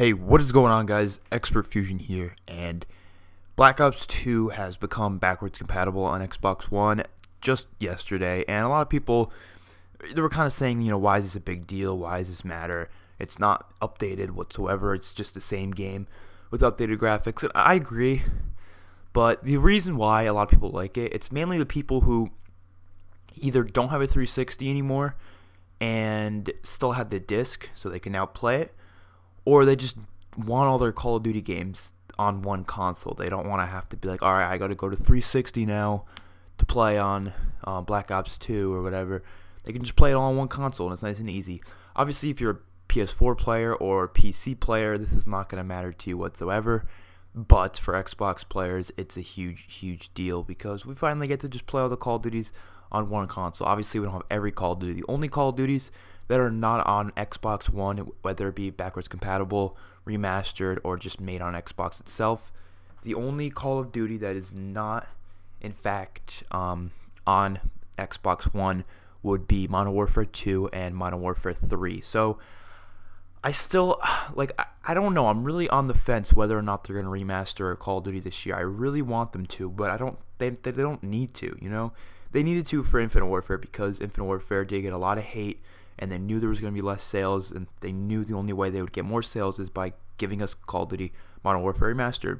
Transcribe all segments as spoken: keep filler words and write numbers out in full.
Hey, what is going on, guys? XpertFusion here, and Black Ops two has become backwards compatible on Xbox One just yesterday, and a lot of people, they were kind of saying, you know, why is this a big deal? Why does this matter? It's not updated whatsoever. It's just the same game with updated graphics, and I agree, but the reason why a lot of people like it, it's mainly the people who either don't have a three sixty anymore and still have the disc, so they can now play it, or they just want all their Call of Duty games on one console. They don't want to have to be like, all right, I got to go to three sixty now to play on uh, Black Ops two or whatever. They can just play it all on one console, and it's nice and easy. Obviously, if you're a P S four player or P C player, this is not going to matter to you whatsoever. But for Xbox players, it's a huge, huge deal because we finally get to just play all the Call of Duties on one console. Obviously, we don't have every Call of Duty. The only Call of Duties that are not on Xbox One, whether it be backwards compatible, remastered, or just made on Xbox itself. The only Call of Duty that is not, in fact, um, on Xbox One would be Modern Warfare two and Modern Warfare three. So, I still, like, I, I don't know. I'm really on the fence whether or not they're going to remaster a Call of Duty this year. I really want them to, but I don't. They, they don't need to, you know? They needed to for Infinite Warfare because Infinite Warfare did get a lot of hate, and they knew there was going to be less sales, and they knew the only way they would get more sales is by giving us Call of Duty Modern Warfare Remastered.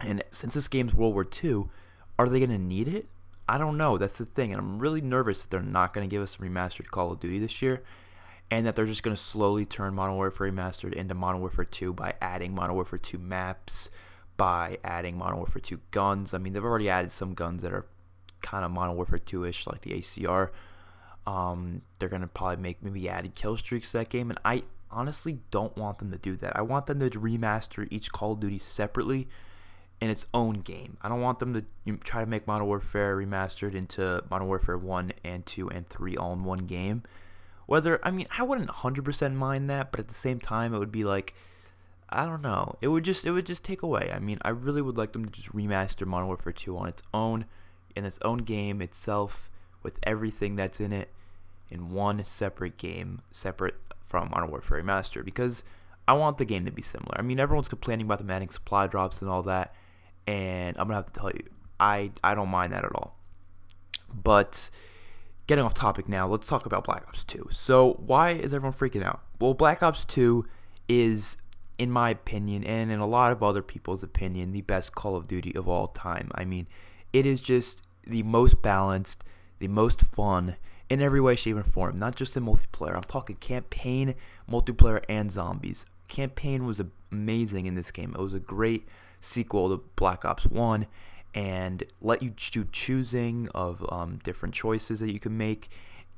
And since this game's World War two, are they going to need it? I don't know. That's the thing, and I'm really nervous that they're not going to give us a remastered Call of Duty this year, and that they're just going to slowly turn Modern Warfare Remastered into Modern Warfare two by adding Modern Warfare two maps, by adding Modern Warfare two guns. I mean, they've already added some guns that are kind of Modern Warfare two-ish, like the A C R. Um, they're going to probably make maybe added kill streaks to that game, and I honestly don't want them to do that. I want them to remaster each Call of Duty separately in its own game. I don't want them to you know, try to make Modern Warfare Remastered into Modern Warfare one and two and three all in one game. Whether, I mean, I wouldn't one hundred percent mind that, but at the same time, it would be like, I don't know. It would just, it would just take away. I mean, I really would like them to just remaster Modern Warfare two on its own, in its own game itself, with everything that's in it, in one separate game, separate from Modern Warfare Remastered, because I want the game to be similar. I mean, everyone's complaining about the Madden supply drops and all that, and I'm gonna have to tell you, I I don't mind that at all. But getting off topic now, let's talk about Black Ops two. So why is everyone freaking out? Well, Black Ops two is, in my opinion, and in a lot of other people's opinion, the best Call of Duty of all time. I mean, it is just the most balanced, the most fun in every way, shape, and form. Not just in multiplayer. I'm talking campaign, multiplayer, and zombies. Campaign was amazing in this game. It was a great sequel to Black Ops one and let you do choosing of um, different choices that you can make.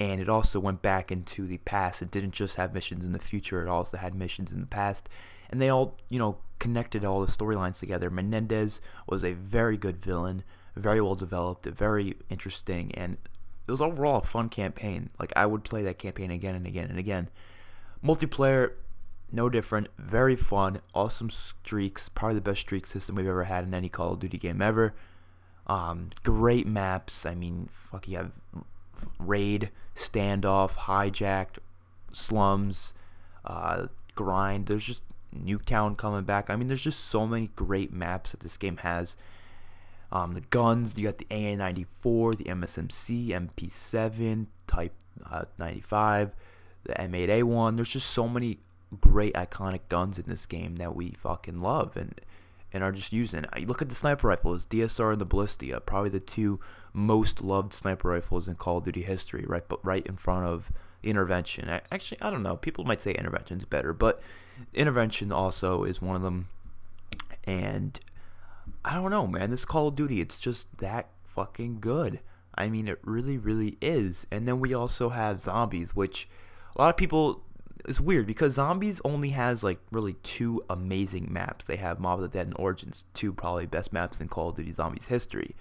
And it also went back into the past. It didn't just have missions in the future. It also had missions in the past. And they all, you know, connected all the storylines together. Menendez was a very good villain. Very well developed, very interesting, and it was overall a fun campaign. Like, I would play that campaign again and again and again. Multiplayer, no different, very fun, awesome streaks, probably the best streak system we've ever had in any Call of Duty game ever. Um, great maps. I mean, fuck, you have Raid, Standoff, Hijacked, Slums, uh, Grind. There's just Nuketown coming back. I mean, there's just so many great maps that this game has. Um, the guns, you got the A A ninety-four, the M S M C, M P seven, Type uh, ninety-five, the M eight A one. There's just so many great iconic guns in this game that we fucking love and and are just using. You look at the sniper rifles, D S R and the Ballistia, probably the two most loved sniper rifles in Call of Duty history, right, but right in front of Intervention. I, actually, I don't know. People might say Intervention's better, but Intervention also is one of them. And I don't know, man, this Call of Duty, it's just that fucking good. I mean, it really, really is. And then we also have zombies, which a lot of people, it's weird because zombies only has like really two amazing maps. They have Mob of the Dead and Origins, two probably best maps in Call of Duty zombies history.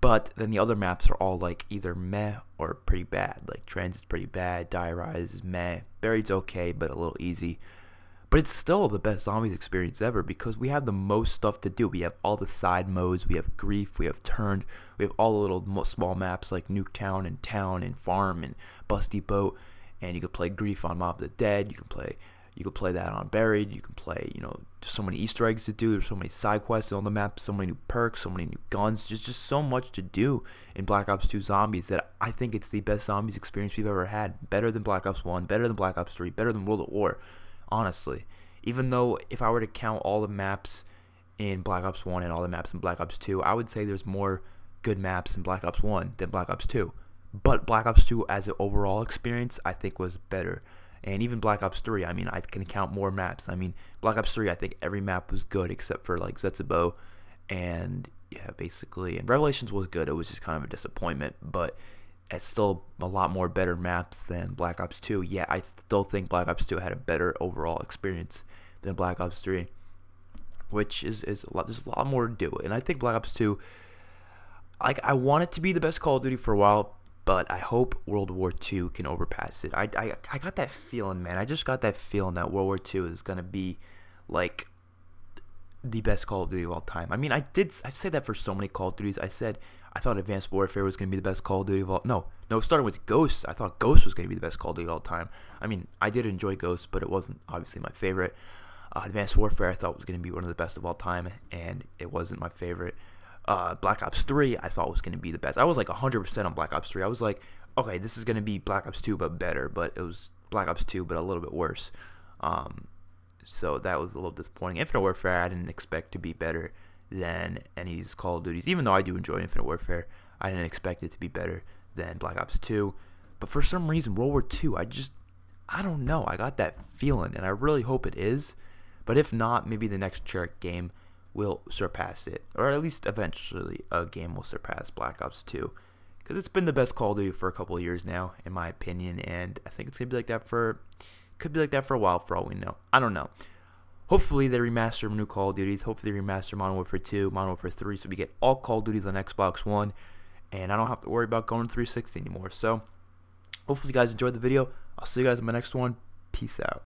But then the other maps are all like either meh or pretty bad. Like Transit's pretty bad, Die Rise is meh, Buried's okay but a little easy. But it's still the best zombies experience ever because we have the most stuff to do. We have all the side modes. We have Grief. We have Turned. We have all the little small maps like Nuketown and Town and Farm and Busty Boat. And you can play Grief on Mob of the Dead. You can play You could play that on Buried. You can play, you know, just so many Easter eggs to do. There's so many side quests on the map, so many new perks, so many new guns. Just, just so much to do in Black Ops two Zombies that I think it's the best Zombies experience we've ever had. Better than Black Ops one, better than Black Ops three, better than World at War, honestly. Even though if I were to count all the maps in Black Ops one and all the maps in Black Ops two, I would say there's more good maps in Black Ops one than Black Ops two. But Black Ops two as an overall experience, I think, was better. And even Black Ops three, I mean, I can count more maps. I mean, Black Ops three, I think every map was good except for, like, Zetsubo and, yeah, basically. And Revelations was good. It was just kind of a disappointment. But it's still a lot more better maps than Black Ops two. Yeah, I still think Black Ops two had a better overall experience than Black Ops three, which is, is a lot. There's a lot more to do. And I think Black Ops two, like, I want it to be the best Call of Duty for a while, but I hope World War two can overpass it. I, I, I got that feeling, man. I just got that feeling that World War two is going to be, like, the best Call of Duty of all time. I mean, I did, I've said that for so many Call of Duties. I said I thought Advanced Warfare was going to be the best Call of Duty of all time. No, no, starting with Ghosts, I thought Ghosts was going to be the best Call of Duty of all time. I mean, I did enjoy Ghosts, but it wasn't obviously my favorite. Uh, Advanced Warfare I thought was going to be one of the best of all time, and it wasn't my favorite. Uh, Black Ops three I thought was going to be the best. I was like one hundred percent on Black Ops three. I was like, okay, this is going to be Black Ops two but better, but it was Black Ops two but a little bit worse. Um, so that was a little disappointing. Infinite Warfare I didn't expect to be better than any of these Call of Duties. Even though I do enjoy Infinite Warfare, I didn't expect it to be better than Black Ops two. But for some reason, World War two, I just, I don't know. I got that feeling, and I really hope it is. But if not, maybe the next Treyarch game will surpass it, or at least eventually a game will surpass Black Ops two, because it's been the best Call of Duty for a couple of years now, in my opinion, and I think it's gonna be like that for, could be like that for a while, for all we know. I don't know. Hopefully they remaster new Call of Duties. Hopefully they remaster Modern Warfare two, Modern Warfare three, so we get all Call of Duties on Xbox one, and I don't have to worry about going to three sixty anymore. So hopefully you guys enjoyed the video. I'll see you guys in my next one. Peace out.